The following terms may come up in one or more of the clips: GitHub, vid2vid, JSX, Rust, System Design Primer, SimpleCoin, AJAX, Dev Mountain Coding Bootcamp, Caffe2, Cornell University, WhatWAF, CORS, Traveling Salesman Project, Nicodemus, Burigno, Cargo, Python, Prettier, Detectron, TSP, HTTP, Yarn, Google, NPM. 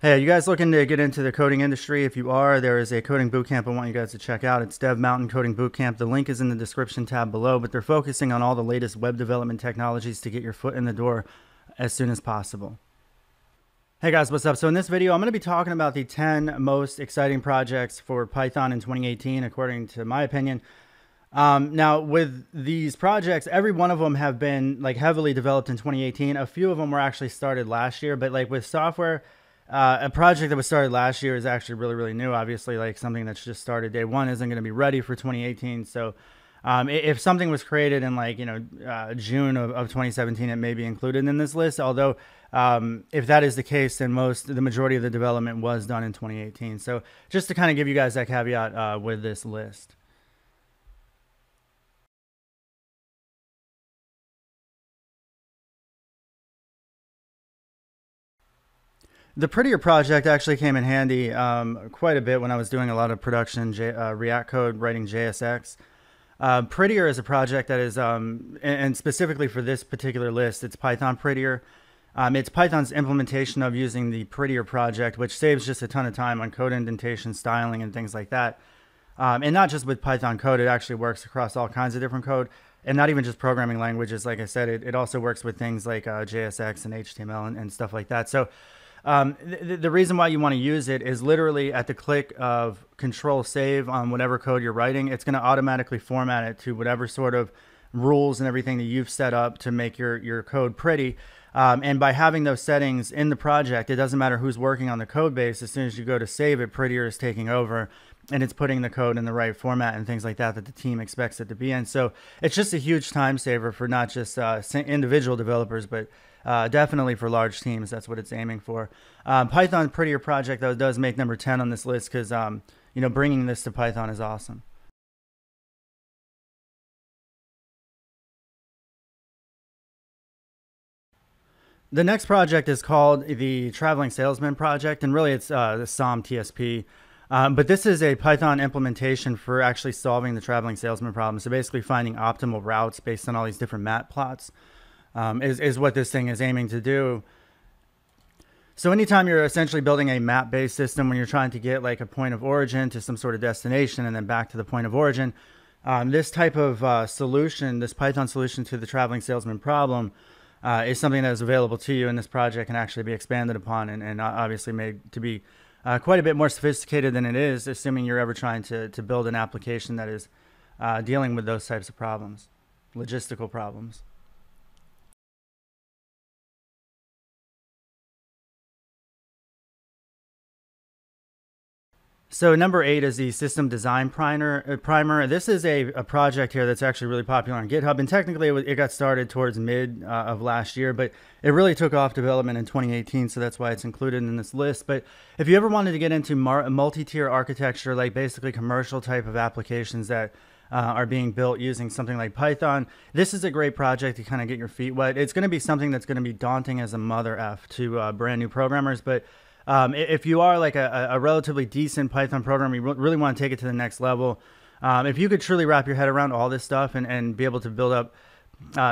Hey, are you guys looking to get into the coding industry? If you are, there is a coding bootcamp I want you guys to check out. It's Dev Mountain Coding Bootcamp. The link is in the description tab below, but they're focusing on all the latest web development technologies to get your foot in the door as soon as possible. Hey guys, what's up? So in this video, I'm going to be talking about the 10 most exciting projects for Python in 2018, according to my opinion. Now with these projects, every one of them have been like heavily developed in 2018. A few of them were actually started last year, but like with software, a project that was started last year is actually really new. Obviously, like something that's just started day one isn't going to be ready for 2018. So if something was created in like, you know, June of 2017, it may be included in this list. Although if that is the case, then the majority of the development was done in 2018. So just to kind of give you guys that caveat with this list. The Prettier project actually came in handy quite a bit when I was doing a lot of production React code, writing JSX. Prettier is a project that is, and specifically for this particular list, it's Python Prettier. It's Python's implementation of using the Prettier project, which saves just a ton of time on code indentation, styling, and things like that. And not just with Python code, it actually works across all kinds of different code, and not even just programming languages. Like I said, it also works with things like JSX and HTML and stuff like that. So the reason why you want to use it is literally at the click of control save on whatever code you're writing, it's going to automatically format it to whatever sort of rules and everything that you've set up to make your code pretty. And by having those settings in the project, it doesn't matter who's working on the code base. As soon as you go to save it, Prettier is taking over and it's putting the code in the right format and things like that that the team expects it to be in. So it's just a huge time saver for not just individual developers, but definitely for large teams. That's what it's aiming for. Python Prettier project, though, does make number 10 on this list because, you know, bringing this to Python is awesome. The next project is called the Traveling Salesman Project, and really it's the SOM TSP. But this is a Python implementation for actually solving the traveling salesman problem. So basically finding optimal routes based on all these different map plots is what this thing is aiming to do. So anytime you're essentially building a map-based system when you're trying to get like a point of origin to some sort of destination and then back to the point of origin, this type of solution, this Python solution to the traveling salesman problem, is something that is available to you, and this project can actually be expanded upon and obviously made to be quite a bit more sophisticated than it is, assuming you're ever trying to build an application that is dealing with those types of problems, logistical problems. So number 8 is the System Design Primer. This is a project here that's actually really popular on GitHub, and technically it got started towards mid of last year, but it really took off development in 2018, so that's why it's included in this list. But if you ever wanted to get into multi-tier architecture, like basically commercial type of applications that are being built using something like Python, this is a great project to kind of get your feet wet. It's going to be something that's going to be daunting as a mother F to brand new programmers, but if you are like a relatively decent Python programmer, you really want to take it to the next level. If you could truly wrap your head around all this stuff and be able to build up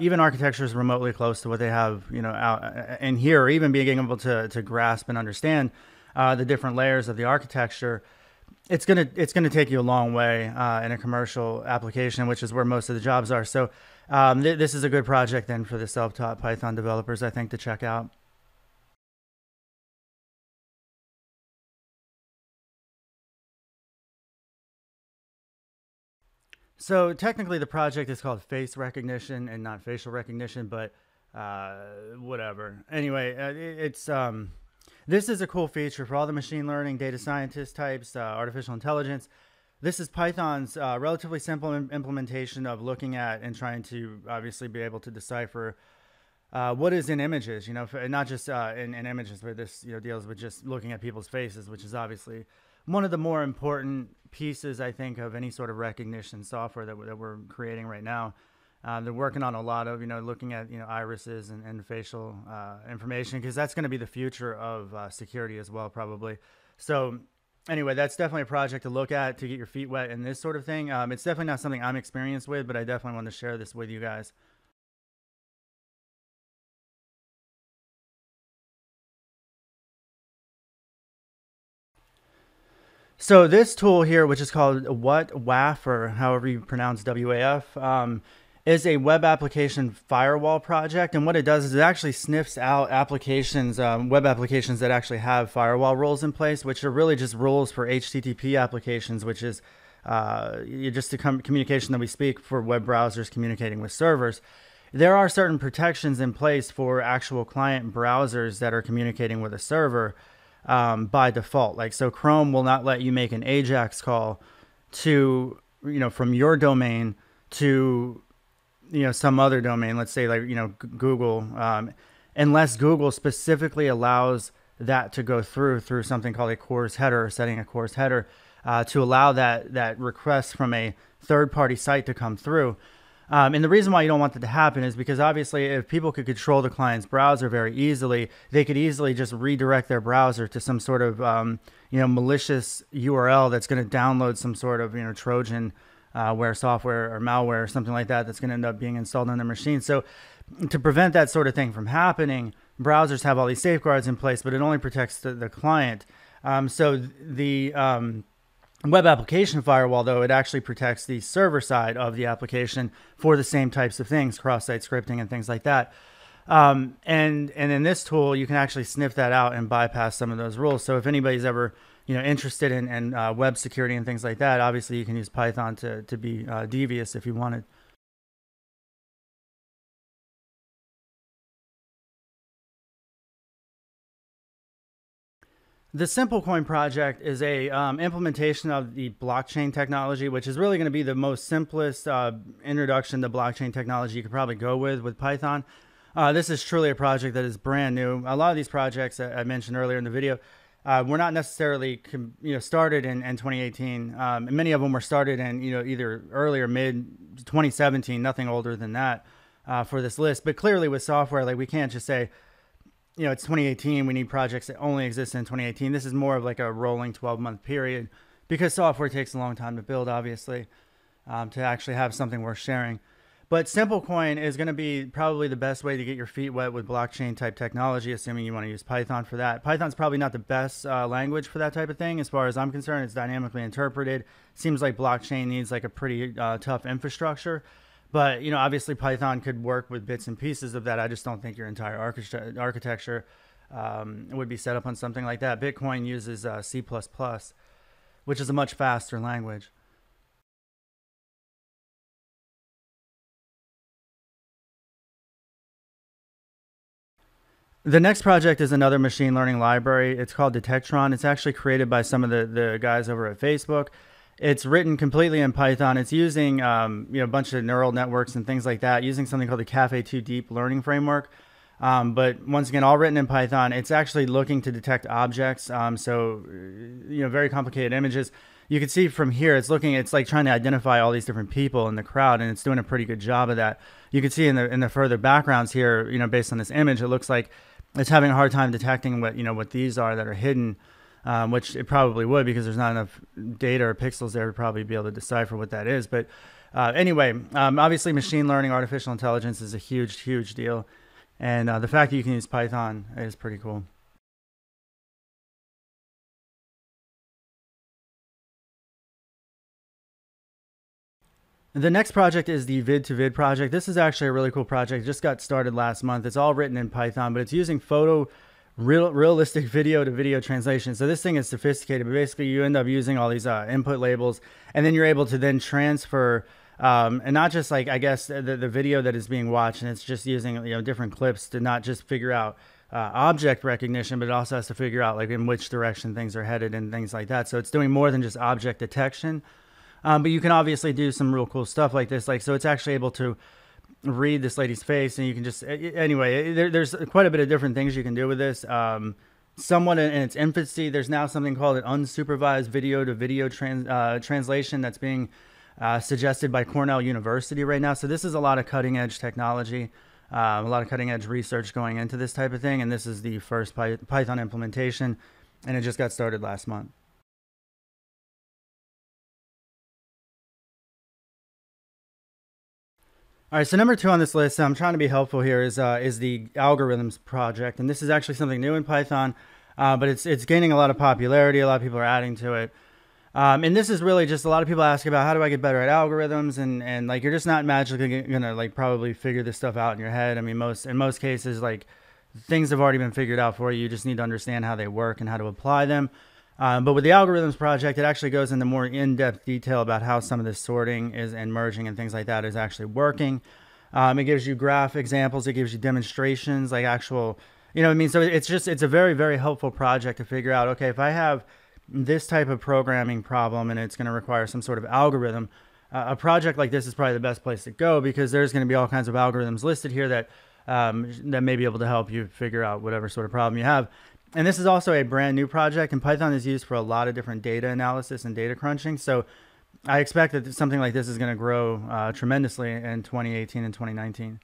even architectures remotely close to what they have, you know, out in here, or even being able to grasp and understand the different layers of the architecture, it's gonna take you a long way in a commercial application, which is where most of the jobs are. So this is a good project then for the self-taught Python developers, I think, to check out. So technically the project is called face recognition and not facial recognition, but whatever. Anyway, this is a cool feature for all the machine learning, data scientist types, artificial intelligence. This is Python's relatively simple implementation of looking at and trying to obviously be able to decipher what is in images, you know, not just in images, but this, you know, deals with just looking at people's faces, which is obviously one of the more important pieces, I think, of any sort of recognition software that we're creating right now. They're working on a lot of, you know, looking at, you know, irises and facial information, because that's going to be the future of security as well, probably. So anyway, that's definitely a project to look at to get your feet wet in this sort of thing. It's definitely not something I'm experienced with, but I definitely want to share this with you guys. So this tool here, which is called WhatWAF, or however you pronounce WAF, is a web application firewall project. And what it does is it actually sniffs out applications, web applications that actually have firewall rules in place, which are really just rules for HTTP applications, which is just the communication that we speak for web browsers communicating with servers. There are certain protections in place for actual client browsers that are communicating with a server. By default, like, so Chrome will not let you make an AJAX call to, you know, from your domain to, you know, some other domain, let's say like, you know, Google, unless Google specifically allows that to go through something called a CORS header, or setting a CORS header to allow that request from a third party site to come through. And the reason why you don't want that to happen is because obviously if people could control the client's browser very easily, they could easily just redirect their browser to some sort of, you know, malicious URL that's going to download some sort of, you know, Trojan where software or malware or something like that that's going to end up being installed on their machine. So to prevent that sort of thing from happening, browsers have all these safeguards in place, but it only protects the client. So the web application firewall, though, it actually protects the server side of the application for the same types of things, cross-site scripting and things like that. And in this tool, you can actually sniff that out and bypass some of those rules. So if anybody's ever, you know, interested in web security and things like that, obviously you can use Python to be devious if you wanted. The SimpleCoin project is a implementation of the blockchain technology, which is really going to be the most simplest introduction to blockchain technology you could probably go with Python. This is truly a project that is brand new. A lot of these projects I mentioned earlier in the video were not necessarily, you know, started in 2018. And many of them were started in, you know, either early or mid 2017, nothing older than that for this list. But clearly with software, like, we can't just say, you know, it's 2018, we need projects that only exist in 2018. This is more of like a rolling 12-month period, because software takes a long time to build, obviously, to actually have something worth sharing. But SimpleCoin is going to be probably the best way to get your feet wet with blockchain-type technology, assuming you want to use Python for that. Python's probably not the best language for that type of thing. As far as I'm concerned, it's dynamically interpreted. Seems like blockchain needs like a pretty tough infrastructure. But, you know, obviously Python could work with bits and pieces of that. I just don't think your entire architecture would be set up on something like that. Bitcoin uses C++, which is a much faster language. The next project is another machine learning library. It's called Detectron. It's actually created by some of the guys over at Facebook. It's written completely in Python. It's using you know, a bunch of neural networks and things like that, using something called the Caffe2 deep learning framework. But once again, all written in Python. It's actually looking to detect objects. So, you know, very complicated images. You can see from here, it's looking, it's like trying to identify all these different people in the crowd, and it's doing a pretty good job of that. You can see in the further backgrounds here, you know, based on this image, it looks like it's having a hard time detecting what, you know, what these are that are hidden. Which it probably would, because there's not enough data or pixels there to probably be able to decipher what that is. But anyway, obviously machine learning, artificial intelligence is a huge, huge deal. And the fact that you can use Python is pretty cool. The next project is the vid2vid project. This is actually a really cool project. It just got started last month. It's all written in Python, but it's using realistic video to video translation. So this thing is sophisticated, but basically you end up using all these input labels, and then you're able to then transfer and not just like, I guess, the video that is being watched, and it's just using, you know, different clips to not just figure out object recognition, but it also has to figure out like in which direction things are headed and things like that. So it's doing more than just object detection, but you can obviously do some real cool stuff like this. Like, so it's actually able to read this lady's face, and you can just, anyway, there's quite a bit of different things you can do with this. Somewhat in its infancy, there's now something called an unsupervised video to video translation that's being suggested by Cornell University right now. So this is a lot of cutting edge technology, a lot of cutting edge research going into this type of thing. And this is the first Python implementation, and it just got started last month. All right, so number 2 on this list, I'm trying to be helpful here, is the algorithms project. And this is actually something new in Python, but it's gaining a lot of popularity. A lot of people are adding to it. And this is really just a lot of people ask about how do I get better at algorithms, and like you're just not magically gonna like probably figure this stuff out in your head. I mean, in most cases, like things have already been figured out for you. You just need to understand how they work and how to apply them. But with the algorithms project, it actually goes into more in-depth detail about how some of this sorting is and merging and things like that is actually working. It gives you graph examples. It gives you demonstrations, like actual, you know what I mean? So it's just, it's a very, very helpful project to figure out, okay, if I have this type of programming problem and it's going to require some sort of algorithm, a project like this is probably the best place to go, because there's going to be all kinds of algorithms listed here that, that may be able to help you figure out whatever sort of problem you have. And this is also a brand new project, and Python is used for a lot of different data analysis and data crunching. So I expect that something like this is going to grow tremendously in 2018 and 2019.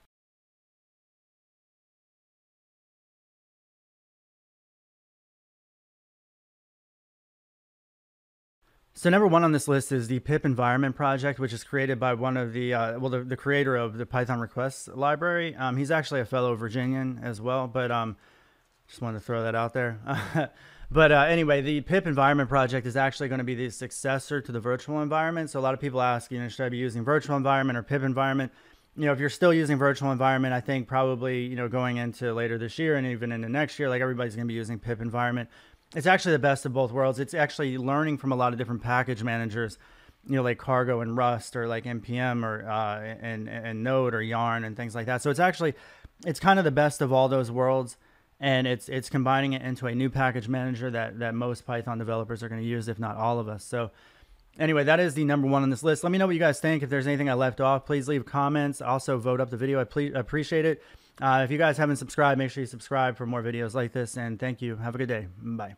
So number one on this list is the pip environment project, which is created by one of the, the creator of the Python requests library. He's actually a fellow Virginian as well, but just wanted to throw that out there. Anyway, the pip environment project is actually going to be the successor to the virtual environment. So a lot of people ask, you know, should I be using virtual environment or pip environment? You know, if you're still using virtual environment, I think probably, you know, going into later this year and even into next year, like everybody's going to be using pip environment. It's actually the best of both worlds. It's actually learning from a lot of different package managers, you know, like Cargo and Rust, or like NPM, or and Node or Yarn and things like that. So it's actually, it's kind of the best of all those worlds, and it's combining it into a new package manager that most Python developers are going to use, if not all of us. So anyway, that is the number one on this list. Let me know what you guys think. If there's anything I left off, please leave comments. Also, vote up the video. I appreciate it. If you guys haven't subscribed, make sure you subscribe for more videos like this. And thank you. Have a good day. Bye.